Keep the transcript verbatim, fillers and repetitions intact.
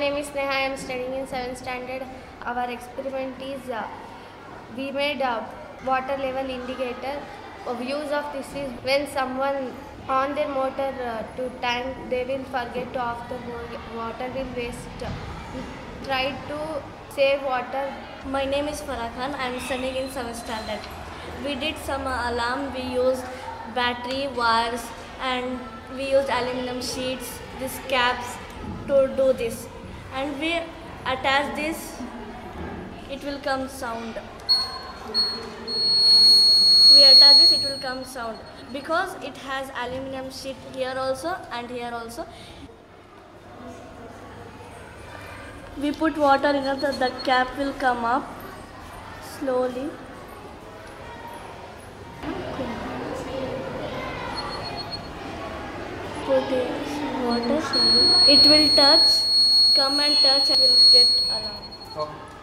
name is Neha. I am studying in seventh standard. Our experiment is uh, we made a water level indicator. Of use of this is when someone on their motor uh, to tank, they will forget to off the water will waste. We try to save water. My name is Farah Khan. I am studying in seventh standard. We did some uh, alarm. We used battery wires and we used aluminum sheets, these caps to do this, and we attach this, it will come sound. We attach this, it will come sound because it has aluminum sheet here also and here also. We put water in it, the cap will come up slowly. Put it, water slowly. It will touch, come and touch and will get alarm. Okay.